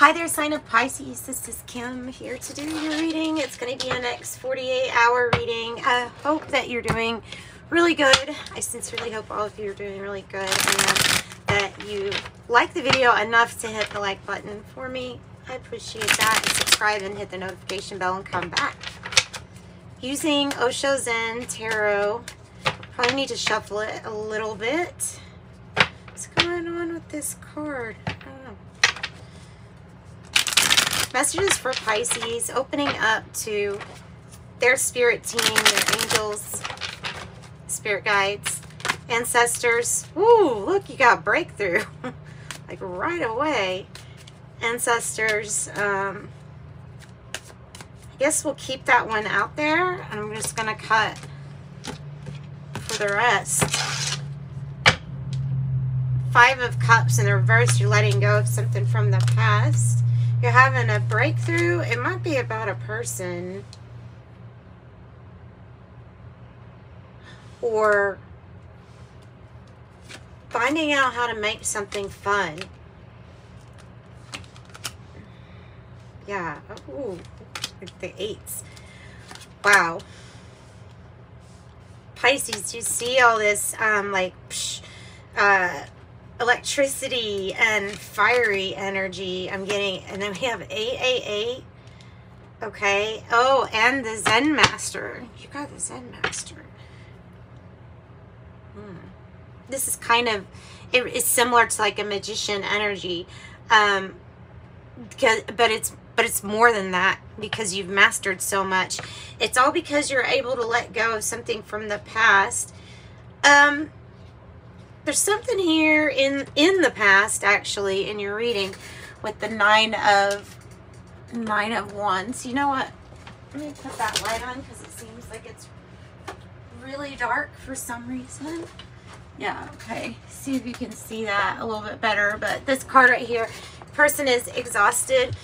Hi there, sign of Pisces. This is Kim here to do your reading. It's going to be an next 48-hour reading. I hope that you're doing really good. I sincerely hope all of you are doing really good and that you like the video enough to hit the like button for me. I appreciate that. And subscribe and hit the notification bell and come back. Using Osho Zen Tarot, probably need to shuffle it a little bit. What's going on with this card? I don't know. Messages for Pisces, opening up to their spirit team, their angels, spirit guides, ancestors. Ooh, look, you got breakthrough like right away. Ancestors, I guess we'll keep that one out there, and I'm just gonna cut for the rest. Five of Cups in the reverse. You're letting go of something from the past. You're having a breakthrough. It might be about a person or finding out how to make something fun. Yeah. Ooh, the eights. Wow. Pisces, you see all this electricity and fiery energy. I'm getting, and then we have 888. Okay. Oh, and the Zen Master. You got the Zen Master. This is kind of, it's similar to like a magician energy, but it's more than that because you've mastered so much. It's all because you're able to let go of something from the past. There's something here in the past, actually, in your reading with the nine of wands. You know what? Let me put that light on because it seems like it's really dark for some reason. Yeah, okay. See if you can see that a little bit better. But this card right here, person is exhausted.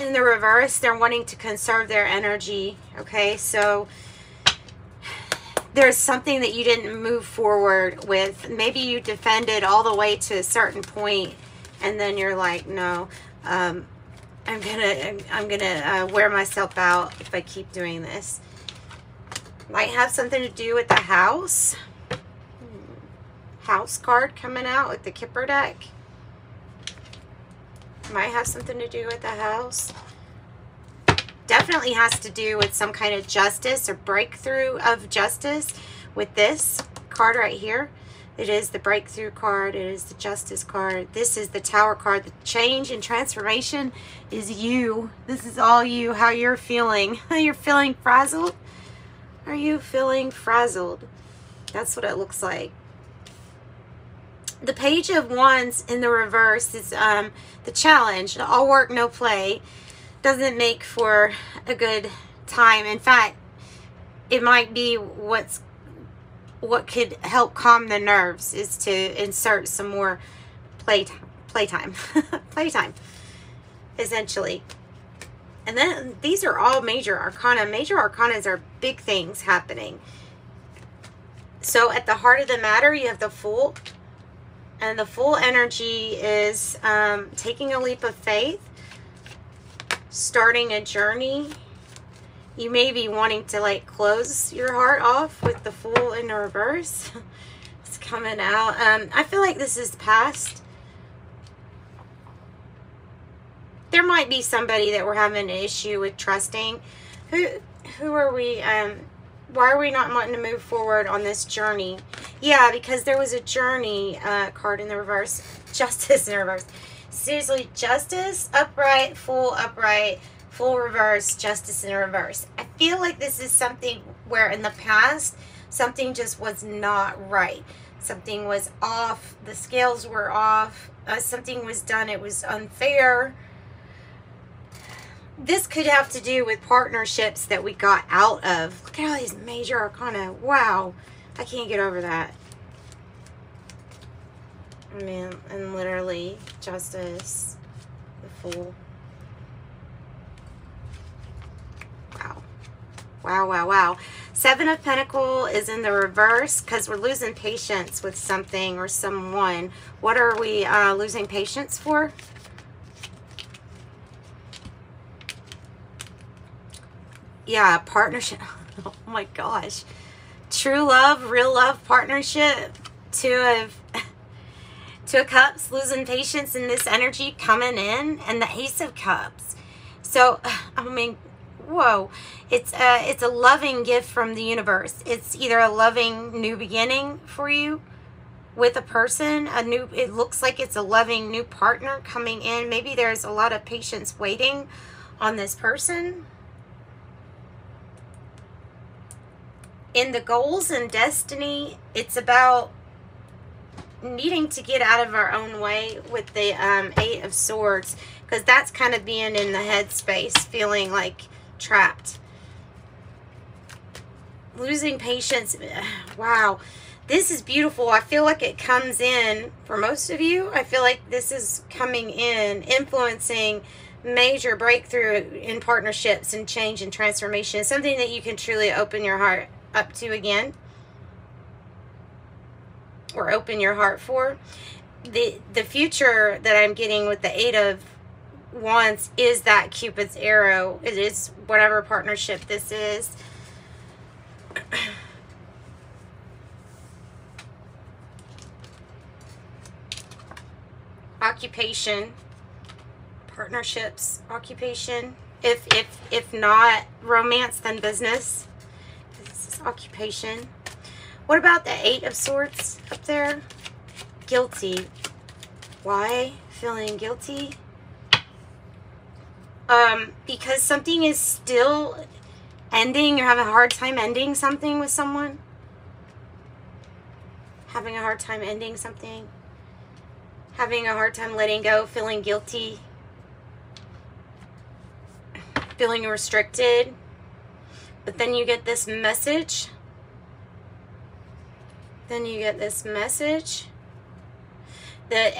In the reverse, they're wanting to conserve their energy. Okay, so there's something that you didn't move forward with. Maybe you defended all the way to a certain point, and then you're like, no, I'm gonna wear myself out if I keep doing this. Might have something to do with the house. House card coming out with the Kipper deck. Might have something to do with the house. Definitely has to do with some kind of justice or breakthrough of justice with this card right here. It is the breakthrough card. It is the justice card. This is the Tower card. The change and transformation is you. This is all you, how you're feeling. You're feeling frazzled? Are you feeling frazzled? That's what it looks like. The Page of Wands in the reverse is the challenge. All work, no play. Doesn't make for a good time. In fact, it might be what could help calm the nerves is to insert some more playtime essentially. And then these are all major arcana. Major arcanas are big things happening. So at the heart of the matter, you have the Fool, and the Fool energy is taking a leap of faith. Starting a journey. You may be wanting to like close your heart off with the Fool in the reverse. It's coming out. I feel like this is past. There might be somebody that we're having an issue with trusting. Who are we? Why are we not wanting to move forward on this journey? Yeah, because there was a journey card in the reverse. Justice in the reverse. Seriously, justice, upright, full reverse, justice in reverse. I feel like this is something where in the past, something just was not right. Something was off, the scales were off, something was done, it was unfair. This could have to do with partnerships that we got out of. Look at all these major arcana. Wow, I can't get over that. I mean, and literally, justice, the Fool. Wow. Wow, wow, wow. Seven of Pentacles is in the reverse because we're losing patience with something or someone. What are we losing patience for? Yeah, partnership. Oh my gosh. True love, real love, partnership. Two of Cups, losing patience in this energy coming in, and the Ace of Cups. So, I mean, whoa. It's a loving gift from the universe. It's either a loving new beginning for you with a person, a new, it looks like it's a loving new partner coming in. Maybe there's a lot of patience waiting on this person. In the goals and destiny, it's about needing to get out of our own way with the Eight of Swords, because that's kind of being in the headspace, feeling like trapped. Losing patience. Wow. This is beautiful. I feel like it comes in for most of you. I feel like this is coming in, influencing major breakthrough in partnerships and change and transformation. It's something that you can truly open your heart up to again, or open your heart for. The future that I'm getting with the Eight of Wands is that Cupid's arrow. It is whatever partnership this is. Occupation, partnerships, occupation. If not romance, then business. This is occupation. What about the Eight of Swords up there? Guilty. Why? Feeling guilty? Because something is still ending. You're having a hard time ending something with someone. Having a hard time ending something. Having a hard time letting go. Feeling guilty. Feeling restricted. But then you get this message. The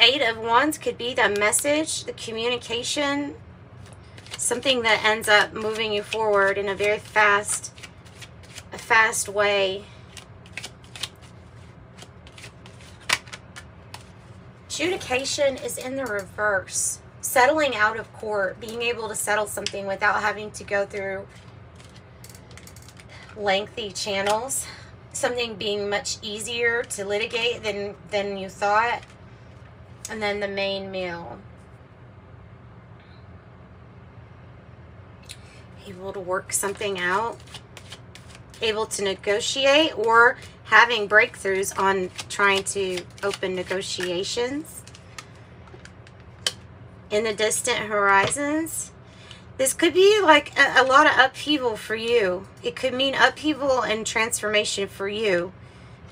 Eight of Wands could be the message, the communication, something that ends up moving you forward in a very fast, way. Adjudication is in the reverse. Settling out of court, being able to settle something without having to go through lengthy channels. Something being much easier to litigate than you thought. And then the main meal. Able to work something out. Able to negotiate, or having breakthroughs on trying to open negotiations. In the distant horizons. This could be like a lot of upheaval for you. It could mean upheaval and transformation for you.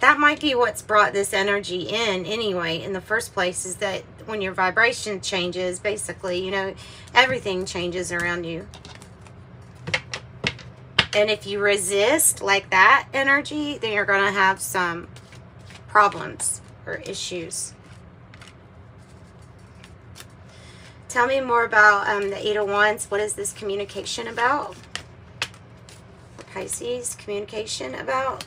That might be what's brought this energy in anyway, in the first place, is that when your vibration changes, basically, you know, everything changes around you. And if you resist like that energy, then you're going to have some problems or issues. Tell me more about the Eight of Wands. What is this communication about? Pisces, communication about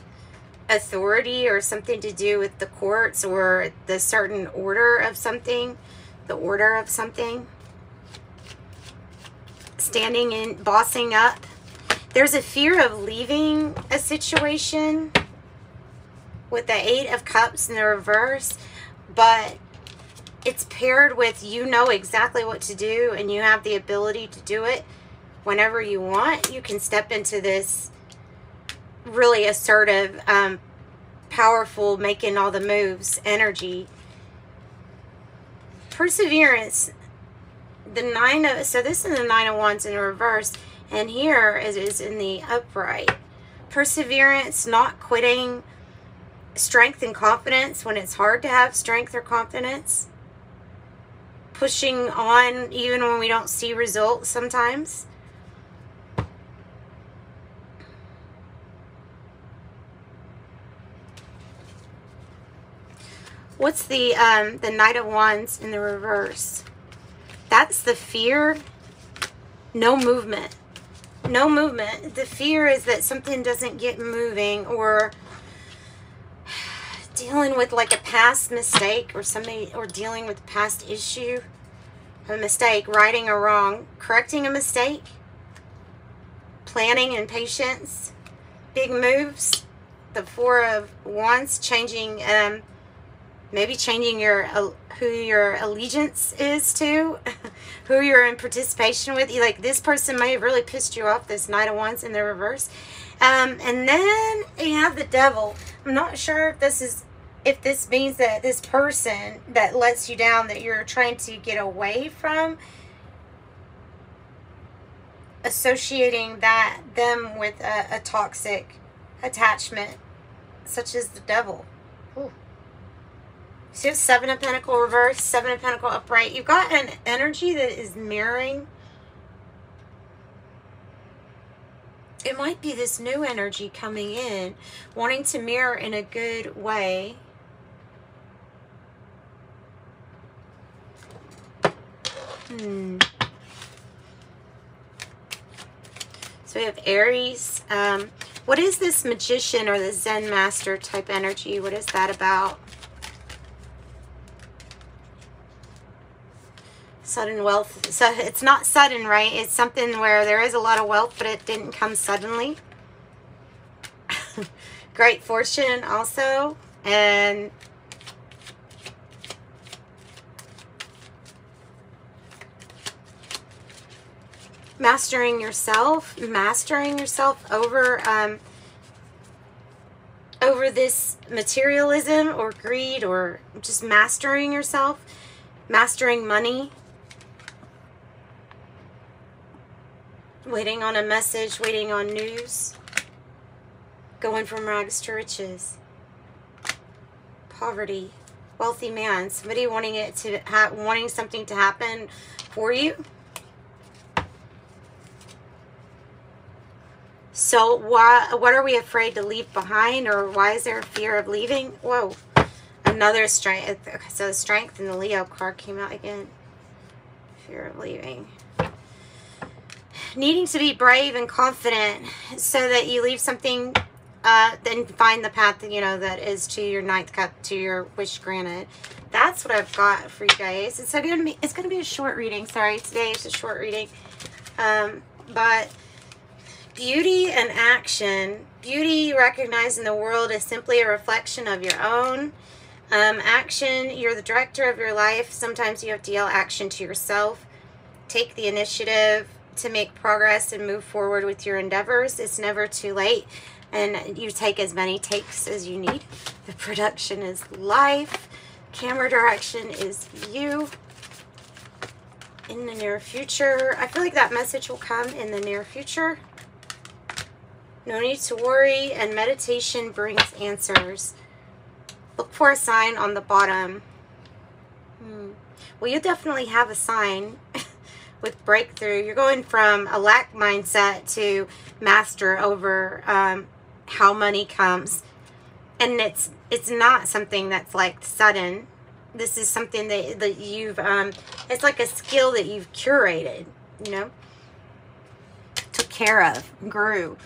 authority, or something to do with the courts, or the certain order of something, the order of something. Standing in, bossing up. There's a fear of leaving a situation with the Eight of Cups in the reverse, but it's paired with, you know exactly what to do, and you have the ability to do it whenever you want. You can step into this really assertive, powerful, making all the moves energy. Perseverance. The Nine of, so this is the Nine of Wands in reverse, and here it is in the upright. Perseverance, not quitting, strength and confidence when it's hard to have strength or confidence. Pushing on even when we don't see results sometimes. What's the Knight of Wands in the reverse? That's the fear. No movement. No movement. The fear is that something doesn't get moving, or dealing with like a past mistake, or somebody, or dealing with a past issue, a mistake, righting a wrong, correcting a mistake, planning and patience. Big moves. The Four of Wands, changing, maybe changing your who your allegiance is to, who you're in participation with. You, like, this person may have really pissed you off, this Knight of Wands in the reverse. And then you have the Devil. I'm not sure if this is, if this means that this person that lets you down, that you're trying to get away from, associating that them with a toxic attachment, such as the Devil. Ooh. So you have Seven of Pentacles reverse, Seven of Pentacles upright. You've got an energy that is mirroring. It might be this new energy coming in, wanting to mirror in a good way. So we have Aries. What is this magician or the Zen master type energy? What is that about? Sudden wealth. So it's not sudden, right? It's something where there is a lot of wealth, but it didn't come suddenly. Great fortune also. And mastering yourself over over this materialism or greed, or just mastering yourself, mastering money. Waiting on a message, waiting on news, going from rags to riches, poverty, wealthy man, somebody wanting it to wanting something to happen for you. So why, what are we afraid to leave behind, or why is there a fear of leaving? Whoa, another strength. So strength in the Leo card came out again. Fear of leaving. Needing to be brave and confident so that you leave something, then find the path, you know, that is to your ninth cup, to your wish granted. That's what I've got for you guys. It's going to be, it's going to be a short reading. Sorry, today is a short reading. But beauty and action. Beauty recognized in the world is simply a reflection of your own. Action, you're the director of your life. Sometimes you have to yell action to yourself. Take the initiative to make progress and move forward with your endeavors. It's never too late, and you take as many takes as you need. The production is life. Camera direction is you. In the near future, I feel like that message will come in the near future. No need to worry, and meditation brings answers. Look for a sign on the bottom. Well, you definitely have a sign. With breakthrough, you're going from a lack mindset to master over how money comes, and it's not something that's like sudden. This is something that you've it's like a skill that you've curated, you know, took care of, grew.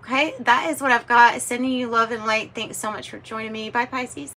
Okay, that is what I've got. Sending you love and light. Thanks so much for joining me. Bye, Pisces.